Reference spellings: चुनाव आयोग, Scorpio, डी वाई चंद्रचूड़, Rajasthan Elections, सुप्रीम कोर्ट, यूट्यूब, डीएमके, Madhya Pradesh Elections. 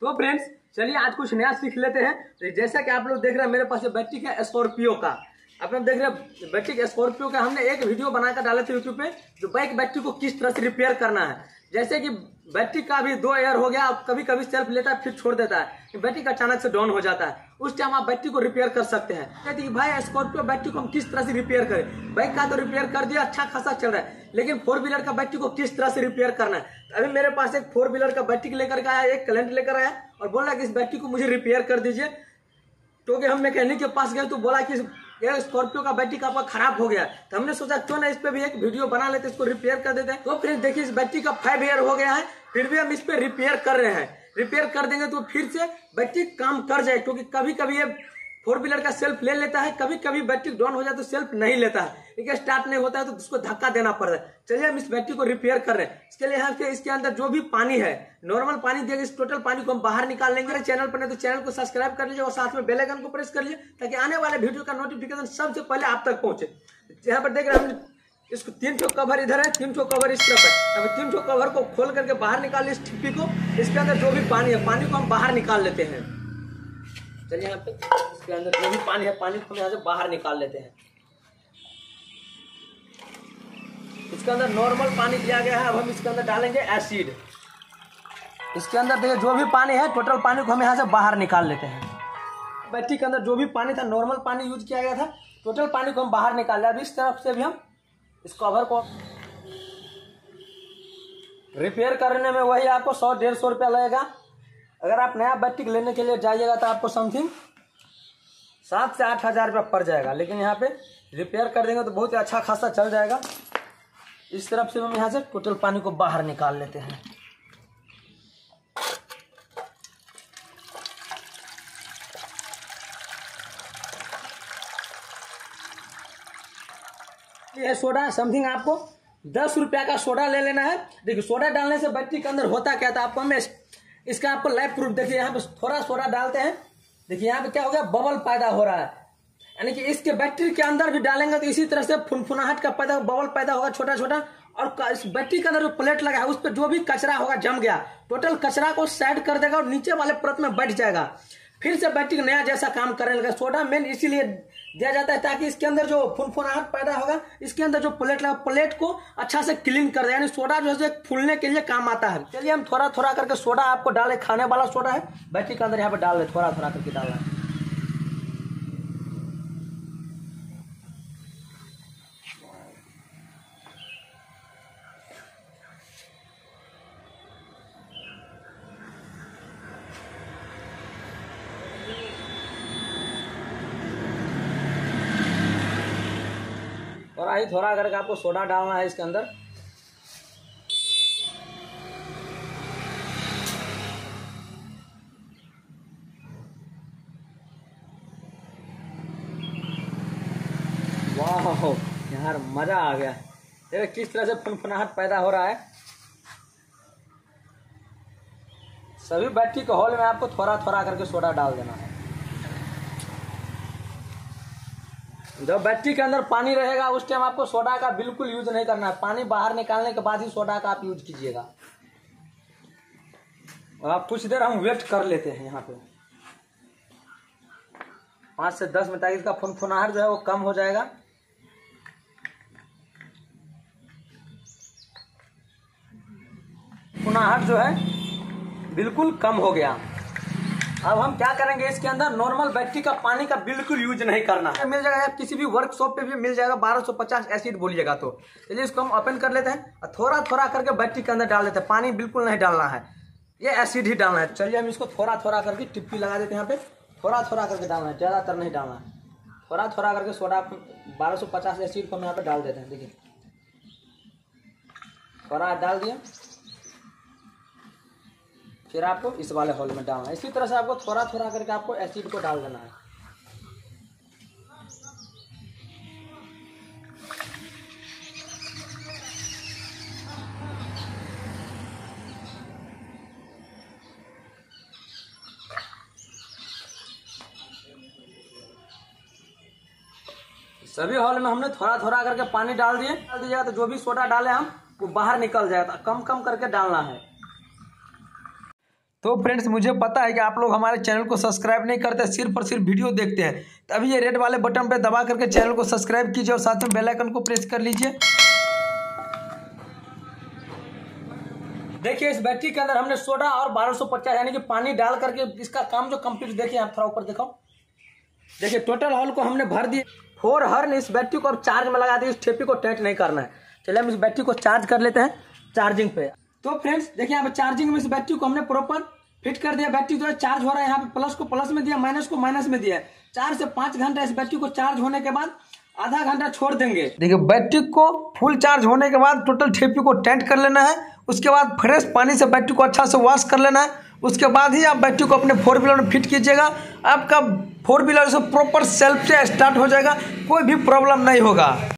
तो फ्रेंड्स चलिए आज कुछ नया सीख लेते हैं। तो जैसा कि आप लोग देख रहे हैं मेरे पास ये बैटिक है स्कॉर्पियो का, आप लोग देख रहे हैं बैटिक स्कॉर्पियो का। हमने एक वीडियो बनाकर डाला था यूट्यूब पे जो बाइक बैटरी को किस तरह से रिपेयर करना है। जैसे कि बैटरी का भी 2 एयर हो गया, कभी कभी सेल्फ लेता है फिर छोड़ देता है, बैटरी अचानक से डाउन हो जाता है, उस टाइम आप बैटरी को रिपेयर कर सकते हैं। कहते कि भाई स्कॉर्पियो बैटरी को हम किस तरह से रिपेयर करें, बाइक का तो रिपेयर कर दिया अच्छा खासा चल रहा है, लेकिन 4 व्हीलर का बैटरी को किस तरह से रिपेयर करना है। अभी मेरे पास एक 4 व्हीलर का बैटरी लेकर के आया, एक क्लाइंट लेकर आया और बोला कि इस बैटरी को मुझे रिपेयर कर दीजिए। तो कि हम मैकेनिक के पास गए तो बोला कि ये स्कॉर्पियो का बैटरी का आपका खराब हो गया। तो हमने सोचा क्यों ना इस पे भी एक वीडियो बना लेते, इसको रिपेयर कर देते हैं। तो फ्रेंड्स देखिए इस बैटरी का 5 ईयर हो गया है, फिर भी हम इस पे रिपेयर कर रहे हैं। रिपेयर कर देंगे तो फिर से बैटरी काम कर जाए, क्योंकि कभी कभी ये 4 व्हीलर का सेल्फ ले लेता है, कभी कभी बैटरी डाउन हो जाए तो सेल्फ नहीं लेता है, ठीक है, स्टार्ट नहीं होता है तो उसको धक्का देना पड़ रहा है। चलिए हम इस बैटरी को रिपेयर कर रहे हैं। इसके लिए हम इसके अंदर जो भी पानी है नॉर्मल पानी देंगे, इस टोटल पानी को हम बाहर निकाल लेंगे। चैनल पर नहीं तो चैनल को सब्सक्राइब कर लीजिए और साथ में बेल आइकन को प्रेस कर लीजिए ताकि आने वाले वीडियो का नोटिफिकेशन सबसे पहले आप तक पहुंचे। यहाँ पर देख रहे हैं हम इसको 3 कवर इधर है, 3 कवर इस तरफ है। अब 3 कवर को खोल करके बाहर निकाल इस ठिप्पी को, इसके अंदर जो भी पानी है पानी को हम बाहर निकाल लेते हैं। चलिए यहाँ पे इसके अंदर जो भी पानी है पानी को हम यहाँ से बाहर निकाल लेते हैं। इसके अंदर नॉर्मल पानी दिया गया है, अब हम इसके अंदर डालेंगे एसिड। इसके अंदर देखिए जो भी पानी है टोटल पानी को हम यहाँ से बाहर निकाल लेते हैं। बैटरी के अंदर जो भी पानी था नॉर्मल पानी यूज किया गया था, टोटल पानी को हम बाहर निकाल लें। अब इस तरफ से भी हम इस कवर को रिपेयर करने में वही आपको 100-150 रुपया लगेगा। अगर आप नया बैटरी लेने के लिए जाइएगा तो आपको समथिंग 7 से 8 हज़ार रुपया पड़ जाएगा, लेकिन यहाँ पे रिपेयर कर देंगे तो बहुत ही अच्छा खासा चल जाएगा। इस तरफ से हम यहाँ से टोटल पानी को बाहर निकाल लेते हैं। ये सोडा समथिंग आपको 10 रुपया का सोडा ले लेना है। देखिए सोडा डालने से बैटरी के अंदर होता क्या था, आपको हमें इसका आपको लाइव प्रूफ देखिए। यहाँ पे थोड़ा सोडा डालते हैं, देखिए यहाँ पे क्या हो गया, बबल पैदा हो रहा है। यानी कि इसके बैटरी के अंदर भी डालेंगे तो इसी तरह से फुनफुनाहट का पैदा बबल पैदा होगा छोटा छोटा। और इस बैटरी के अंदर जो प्लेट लगा है उस पर जो भी कचरा होगा जम गया, टोटल कचरा को साइड कर देगा और नीचे वाले परत में बैठ जाएगा। फिर से बैटरी नया जैसा काम करने लगा। सोडा मेन इसीलिए दिया जाता है ताकि इसके अंदर जो फुनफुनाहट पैदा होगा, इसके अंदर जो प्लेट लगा प्लेट को अच्छा से क्लीन कर दे। यानी सोडा जो है फूलने के लिए काम आता है। चलिए हम थोड़ा थोड़ा करके सोडा आपको डाले, खाने वाला सोडा है बैटरी के अंदर यहाँ पर डाल रहे, थोड़ा थोड़ा करके डाल रहे। थोड़ा ही थोड़ा करके आपको सोडा डालना है इसके अंदर। वाह यार मजा आ गया, देखो किस तरह से फनफनाहट पैदा हो रहा है। सभी बैटरी के होल में आपको थोड़ा थोड़ा करके सोडा डाल देना है। जब बैटरी के अंदर पानी रहेगा उस टाइम आपको सोडा का बिल्कुल यूज नहीं करना है, पानी बाहर निकालने के बाद ही सोडा का आप यूज कीजिएगा। और आप कुछ देर हम वेट कर लेते हैं यहाँ पे 5 से 10 मिनट तक, इसका फुनफुनाहट जो है वो कम हो जाएगा। फुनफुनाहट जो है बिल्कुल कम हो गया। अब हम क्या करेंगे, इसके अंदर नॉर्मल बैटरी का पानी का बिल्कुल यूज नहीं करना है। मिल जाएगा किसी भी वर्कशॉप पे भी मिल जाएगा 1250 एसिड बोलिएगा। तो चलिए इसको हम ओपन कर लेते हैं और थोड़ा थोड़ा करके बैटरी के अंदर डाल लेते हैं। पानी बिल्कुल नहीं डालना है, ये एसिड ही डालना है। चलिए हम इसको थोड़ा थोड़ा करके टिप्पी लगा देते हैं, यहाँ पे थोड़ा थोड़ा करके डालना है, ज़्यादातर नहीं डालना है। थोड़ा थोड़ा करके सोडा 1250 एसिड को हम यहाँ पे डाल देते हैं। देखिए थोड़ा डाल दिया, फिर आपको इस वाले हॉल में डालना है। इसी तरह से आपको थोड़ा थोड़ा करके आपको एसिड को डाल देना है। सभी हॉल में हमने थोड़ा थोड़ा करके पानी डाल दिए, डाल दीजिएगा तो जो भी सोडा डाले हम वो बाहर निकल जाएगा। कम कम करके डालना है। तो फ्रेंड्स मुझे पता है कि आप लोग हमारे चैनल को सब्सक्राइब नहीं करते, सिर्फ और सिर्फ वीडियो देखते हैं। तो अभी ये रेड वाले बटन पर दबा करके चैनल को सब्सक्राइब कीजिए और साथ में बेल आइकन को प्रेस कर लीजिए। देखिए इस बैटरी के अंदर हमने सोडा और 1250 यानी कि पानी डाल करके इसका काम जो कंप्लीट, देखिए आप थोड़ा ऊपर देखो, देखिए टोटल हॉल को हमने भर दिया। 4 हॉर्न इस बैटरी को अब चार्ज में लगा दिए, इस ठेपी को टाइट नहीं करना है। चलिए हम इस बैटरी को चार्ज कर लेते हैं चार्जिंग पे। तो फ्रेंड्स देखिए यहाँ पे चार्जिंग में इस बैटरी को हमने प्रॉपर फिट कर दिया। बैटरी जो है चार्ज हो रहा है, यहाँ पे प्लस को प्लस में दिया, माइनस को माइनस में दिया। 4 से 5 घंटा इस बैटरी को चार्ज होने के बाद आधा घंटा छोड़ देंगे। देखिए बैटरी को फुल चार्ज होने के बाद टोटल ठेपी को टाइट कर लेना है, उसके बाद फ्रेश पानी से बैटरी को अच्छा से वॉश कर लेना है, उसके बाद ही आप बैटरी को अपने 4 व्हीलर में फिट कीजिएगा। आपका 4 व्हीलर से प्रॉपर सेल्फ से स्टार्ट हो जाएगा, कोई भी प्रॉब्लम नहीं होगा।